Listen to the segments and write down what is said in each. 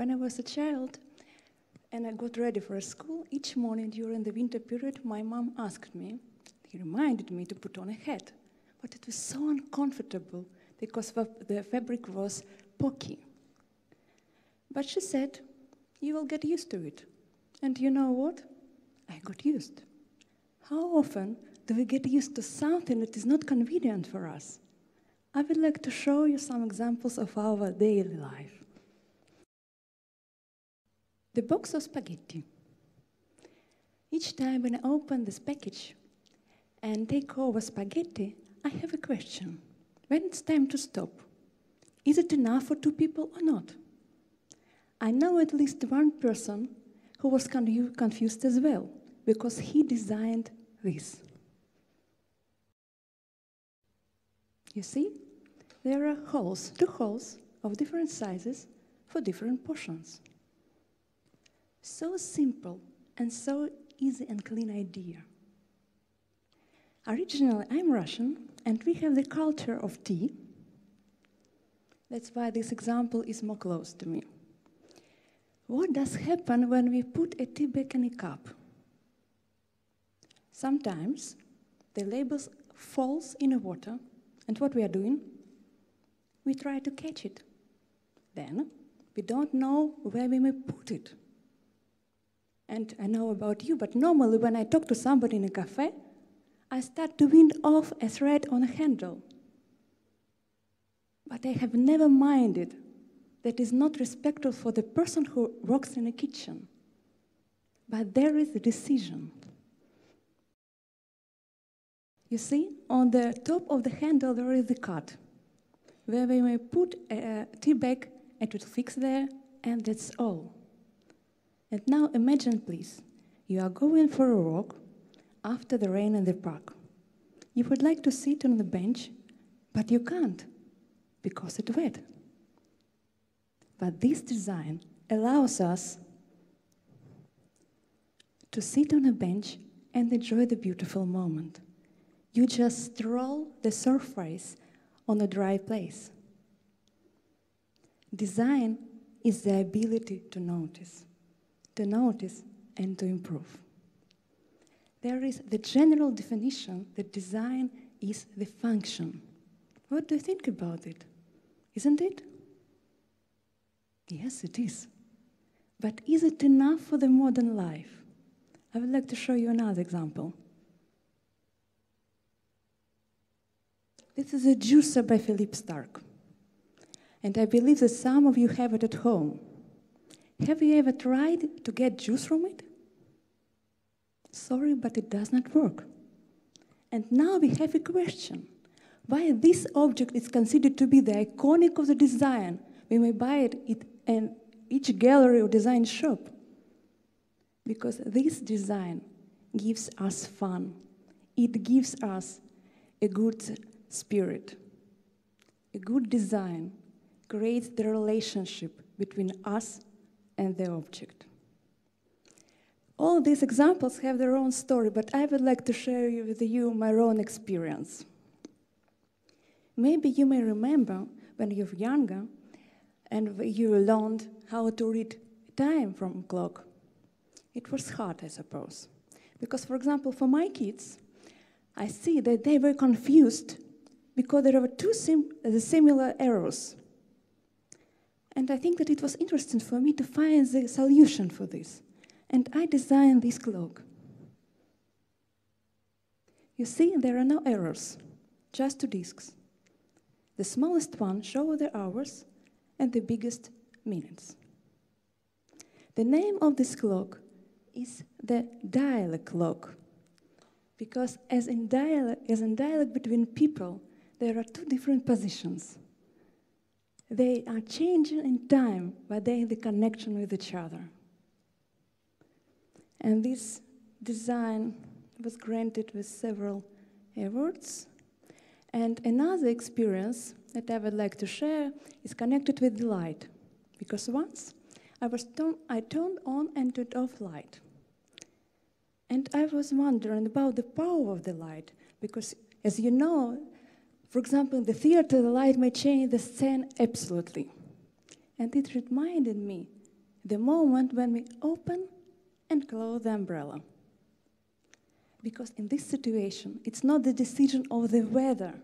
When I was a child and I got ready for school, each morning during the winter period, my mom asked me, he reminded me to put on a hat. But it was so uncomfortable because the fabric was pokey. But she said, you will get used to it. And you know what? I got used. How often do we get used to something that is not convenient for us? I would like to show you some examples of our daily life. The box of spaghetti. Each time when I open this package and take over spaghetti, I have a question. When it's time to stop, is it enough for two people or not? I know at least one person who was confused as well, because he designed this. You see, there are holes, two holes of different sizes for different portions. So simple and so easy and clean idea. Originally, I'm Russian, and we have the culture of tea. That's why this example is more close to me. What does happen when we put a tea bag in a cup? Sometimes the label falls in the water, and what we are doing? We try to catch it. Then we don't know where we may put it. And I know about you, but normally when I talk to somebody in a cafe, I start to wind off a thread on a handle. But I have never minded that is not respectful for the person who works in a kitchen. But there is a decision. You see, on the top of the handle there is the cut, where we may put a tea bag and it will fix there, and that's all. And now imagine, please, you are going for a walk after the rain in the park. You would like to sit on the bench, but you can't, because it's wet. But this design allows us to sit on a bench and enjoy the beautiful moment. You just stroll the surface on a dry place. Design is the ability to notice and to improve. There is the general definition that design is the function. What do you think about it? Isn't it? Yes, it is. But is it enough for the modern life? I would like to show you another example. This is a juicer by Philippe Stark. And I believe that some of you have it at home. Have you ever tried to get juice from it? Sorry, but it does not work. And now we have a question. Why this object is considered to be the iconic of the design? We may buy it in each gallery or design shop. Because this design gives us fun. It gives us a good spirit. A good design creates the relationship between us and the object. All these examples have their own story, but I would like to share with you my own experience. Maybe you may remember when you were younger and you learned how to read time from clock. It was hard, I suppose. Because, for example, for my kids, I see that they were confused because there were two similar errors. And I think that it was interesting for me to find the solution for this. And I designed this clock. You see, there are no errors, just two disks. The smallest one shows the hours and the biggest minutes. The name of this clock is the dialogue clock, because as in dialogue between people, there are two different positions. They are changing in time, but they are in the connection with each other. And this design was granted with several awards. And another experience that I would like to share is connected with the light. Because once I turned on and turned off light. And I was wondering about the power of the light. Because as you know, for example, in the theater, the light may change the scene absolutely. And it reminded me the moment when we open and close the umbrella. Because in this situation, it's not the decision of the weather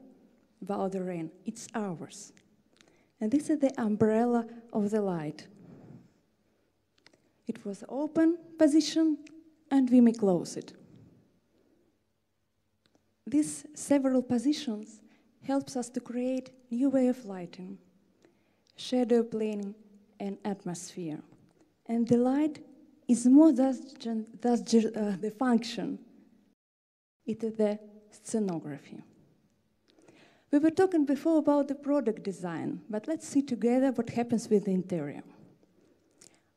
about the rain, it's ours. And this is the umbrella of the light. It was open position, and we may close it. These several positions helps us to create new way of lighting, shadow planning, and atmosphere. And the light is more than the function. It is the scenography. We were talking before about the product design, but let's see together what happens with the interior.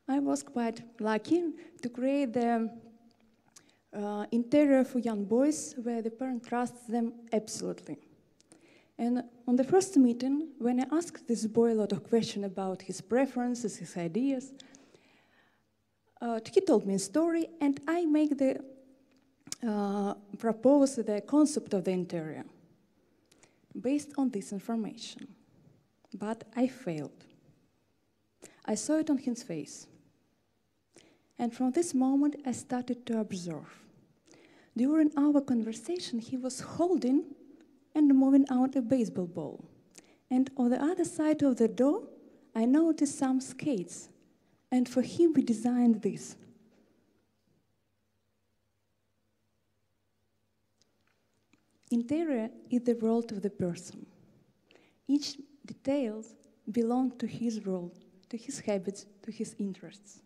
I was quite lucky to create the interior for young boys where the parent trusts them absolutely. And on the first meeting, when I asked this boy a lot of questions about his preferences, his ideas, he told me a story, and I make the propose the concept of the interior based on this information. But I failed. I saw it on his face. And from this moment, I started to observe. During our conversation, he was holding and moving out a baseball ball. And on the other side of the door, I noticed some skates. And for him, we designed this. Interior is the world of the person. Each detail belongs to his world, to his habits, to his interests.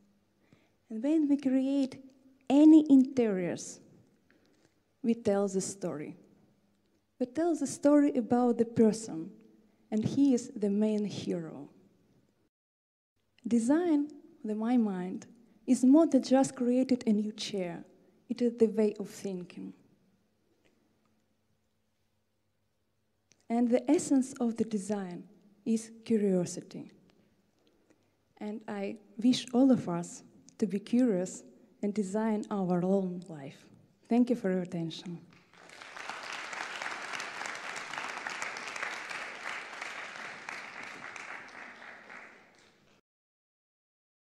And when we create any interiors, we tell the story. We tell the story about the person, and he is the main hero. Design, in my mind, is more than just creating a new chair. It is the way of thinking. And the essence of the design is curiosity. And I wish all of us to be curious and design our own life. Thank you for your attention.